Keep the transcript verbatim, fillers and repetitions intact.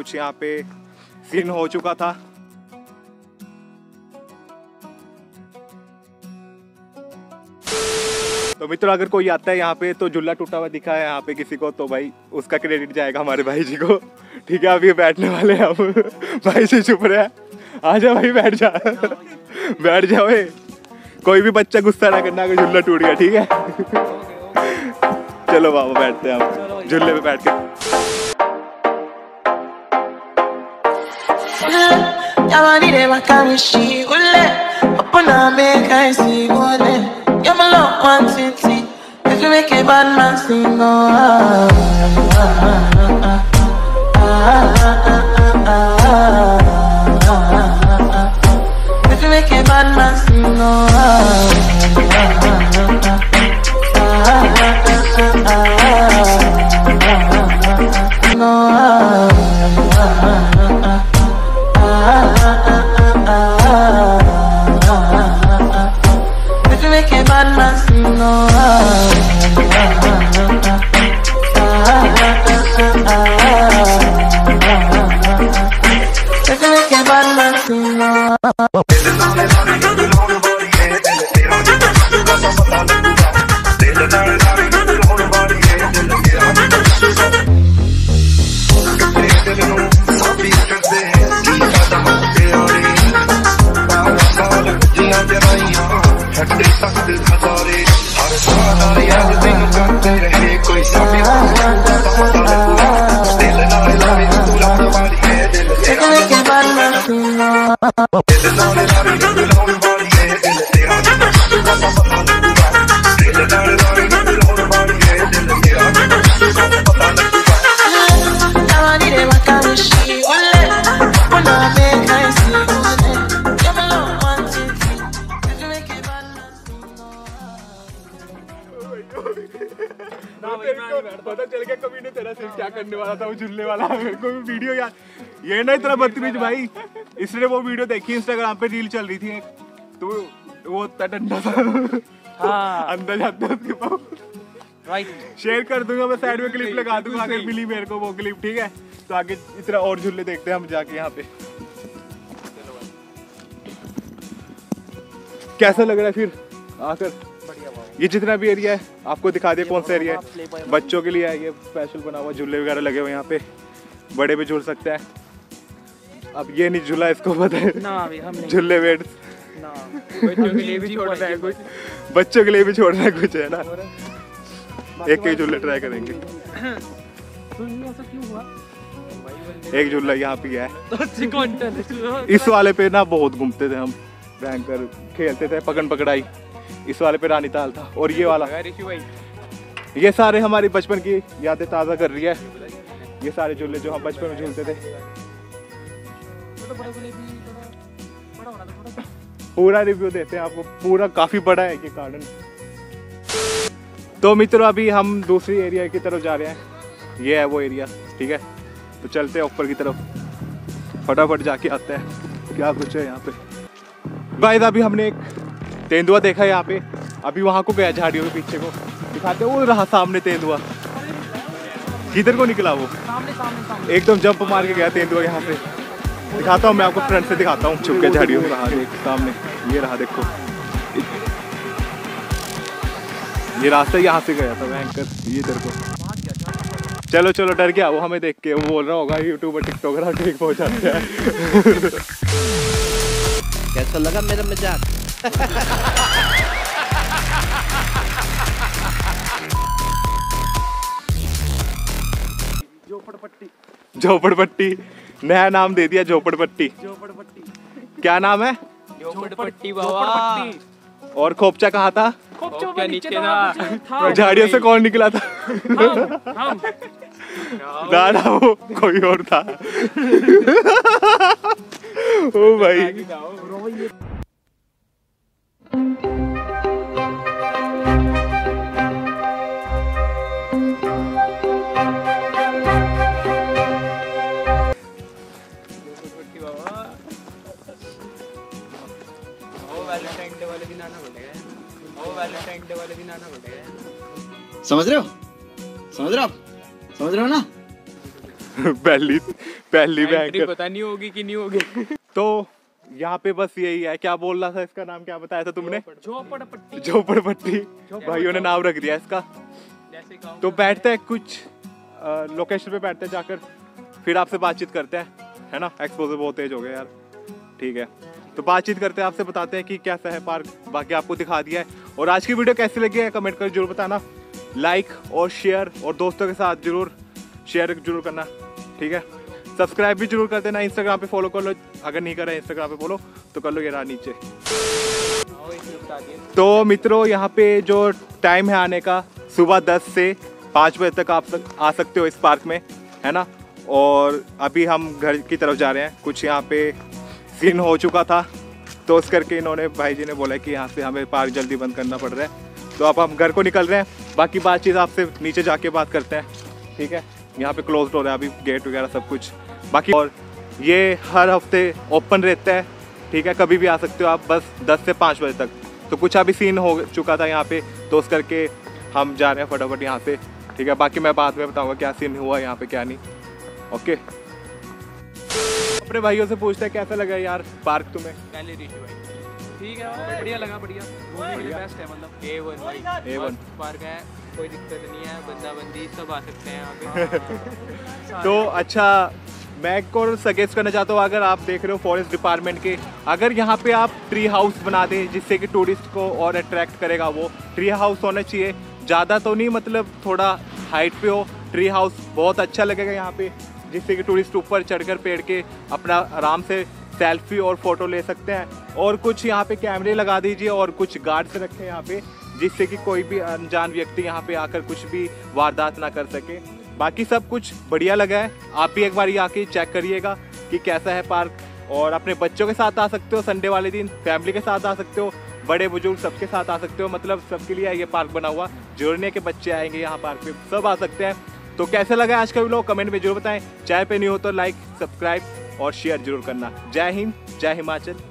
कुछ यहाँ पे सीन हो चुका था। तो मित्रों, अगर कोई आता है यहाँ पे तो झूला टूटा हुआ दिखा है यहाँ पे किसी को, तो भाई उसका क्रेडिट जाएगा हमारे भाई जी को, ठीक है। अभी बैठने वाले हैं हम, भाई जी चुप रहे हैं। आ जा भाई, बैठ जा बैठ जाओ। कोई भी बच्चा गुस्सा ना करना अगर झूला टूट गया, ठीक है। चलो बाबा, बैठते हैं हम झूले पे बैठ के। You're my love, one city. You can make a bad man sing. Oh, ah, ah, ah, ah, ah, ah, ah. You can make a bad man sing. Oh, ah, ah, ah, ah, ah, ah, ah. No, ah, ah, ah, ah, ah, ah. पता चल गया कभी नहीं तेरा सिर्फ क्या करने वाला था वो झूलने वाला। मेरे को भी वीडियो यार, ये नहीं इतना बदतमीज भाई, इसने वो वीडियो देखी इंस्टाग्राम पे, रील चल रही थी तो वो डंडा था हाँ। अंदर जाते उसके पास राइट। शेयर कर दूंगा मैं, साइड में क्लिप लगा दूंगा अगर मिली मेरे को वो क्लिप, ठीक है। तो आगे इतना और झूले देखते हैं हम जाके यहाँ पे। कैसा लग रहा है फिर आकर ये जितना भी एरिया है? आपको दिखा दिया कौन सा एरिया है, बच्चों के लिए है ये स्पेशल बना हुआ, झूले वगैरह लगे हुए यहाँ पे, बड़े भी झूल सकते हैं। अब ये नहीं झूला इसको पता है झूले वेट ना, बच्चों के लिए भी छोड़ना है कुछ, बच्चों के लिए भी छोड़ना है कुछ, है ना। एक एक झूले ट्राई करेंगे। एक झूला यहाँ पे है, इस वाले पे ना बहुत घूमते थे हम, बैंकर खेलते थे, पकड़ पकड़ाई, इस वाले पे रानी ताल था, और ये वाला ये सारे हमारी बचपन की यादें ताज़ा कर रही है। ये सारे झूले जो हम बचपन में झूलते थे, पूरा रिव्यू देते हैं आपको पूरा, काफी बड़ा है ये गार्डन। तो मित्रों, अभी हम दूसरी एरिया की तरफ जा रहे हैं, ये है वो एरिया, ठीक है। तो चलते हैं ऊपर की तरफ, फटाफट जाके आते हैं क्या कुछ है यहाँ पे। गाइस, अभी हमने एक तेंदुआ देखा है यहाँ पे, अभी वहाँ को गया झाड़ियों के पीछे को, दिखाते वो रहा सामने तेंदुआ, किधर को निकला वो, एकदम जंप मार के गया तेंदुआ यहाँ पे। दिखाता हूँ मैं आपको, फ्रंट से दिखाता हूँ, छुप के झाड़ियों में रहा, देख सामने ये रहा, देखो ये रास्ता यहाँ से गया था भयंकर, ये इधर को। चलो चलो, डर गया वो हमें देख के, वो बोल रहा होगा यूट्यूबर टिकटॉकर ठीक पहुँचाते हैं। कैसा लगा मेरा मजाक? झोपड़पट्टी, झोपड़पट्टी नया नाम दे दिया, झोपड़पट्टी। क्या नाम है? झोपड़पट्टी बाबा। और खोपचा कहाँ था? खोपचा नीचे था, झाड़ियों से कौन निकला था? हम। ना ना, वो कोई और था। ओ भाई, समझ रहे हो, समझ रहे हो, समझ रहे हो ना। पहली पहली एंट्री पता नहीं होगी कि नहीं होगी। तो यहाँ पे बस यही है, क्या बोल रहा था, इसका नाम क्या बताया था तुमने? झोपड़पट्टी। झोपड़पट्टी भाइयों ने नाम रख दिया इसका। तो बैठते हैं कुछ लोकेशन पे, बैठते हैं जाकर फिर आपसे बातचीत करते हैं, है ना? एक्सपोजर बहुत तेज हो गया यार। ठीक है, तो बातचीत करते हैं आपसे, बताते हैं कि कैसा है पार्क, बाकी आपको दिखा दिया है। और आज की वीडियो कैसी लगी है कमेंट करके जरूर बताना, लाइक और शेयर और दोस्तों के साथ जरूर शेयर जरूर करना, ठीक है? सब्सक्राइब भी जरूर कर देना, इंस्टाग्राम पे फॉलो कर लो, अगर नहीं कर रहे इंस्टाग्राम पे फॉलो तो कर लो, ये रहा नीचे। तो मित्रों यहाँ पे जो टाइम है आने का, सुबह दस से पाँच बजे तक आप तक आ सकते हो इस पार्क में, है ना? और अभी हम घर की तरफ जा रहे हैं, कुछ यहाँ पे सीन हो चुका था तो उस करके इन्होंने भाई जी ने बोला कि यहाँ से हमें पार्क जल्दी बंद करना पड़ रहा है। तो अब हम घर को निकल रहे हैं, बाकी बातचीत आपसे नीचे जाके बात करते हैं, ठीक है? यहाँ पे क्लोज हो रहा है अभी गेट वगैरह सब कुछ बाकी, और ये हर हफ्ते ओपन रहता है, ठीक है? कभी भी आ सकते हो आप, बस दस से पाँच बजे तक। तो कुछ अभी सीन हो चुका था यहाँ पे तो उस करके हम जा रहे हैं फटाफट यहाँ से, ठीक है? बाकी मैं बाद में बताऊँगा क्या सीन हुआ यहाँ पे क्या नहीं। ओके, अपने भाइयों से पूछते हैं कैसा लगा यार पार्क तुम्हें? पहले ऋषि भाई ठीक है, बढ़िया लगा, बढ़िया बेस्ट है, मतलब ए वन भाई, ए वन पार्क है, कोई दिक्कत नहीं है, बंदा बंदी सब आ सकते हैं। तो अच्छा, मैं को सजेस्ट करना चाहता हूँ, अगर आप देख रहे हो फॉरेस्ट डिपार्टमेंट के, अगर यहाँ पे आप ट्री हाउस बना दें जिससे कि टूरिस्ट को और अट्रैक्ट करेगा, वो ट्री हाउस होना चाहिए, ज़्यादा तो नहीं, मतलब थोड़ा हाइट पे हो ट्री हाउस, बहुत अच्छा लगेगा यहाँ पे, जिससे कि टूरिस्ट ऊपर चढ़कर पेड़ के अपना आराम से सेल्फी और फ़ोटो ले सकते हैं। और कुछ यहाँ पे कैमरे लगा दीजिए और कुछ गार्ड्स रखें यहाँ पे, जिससे कि कोई भी अनजान व्यक्ति यहाँ पे आकर कुछ भी वारदात ना कर सके। बाकी सब कुछ बढ़िया लगा है, आप भी एक बार आके चेक करिएगा कि कैसा है पार्क, और अपने बच्चों के साथ आ सकते हो संडे वाले दिन, फैमिली के साथ आ सकते हो, बड़े बुजुर्ग सबके साथ आ सकते हो, मतलब सबके लिए ये पार्क बना हुआ, जोड़ने के बच्चे आएंगे यहाँ पार्क पे, सब आ सकते हैं। तो कैसा लगा आज का व्लॉग कमेंट में जरूर बताएं, चाहे पे नहीं हो तो लाइक सब्सक्राइब और शेयर जरूर करना। जय हिंद, जय हिमाचल।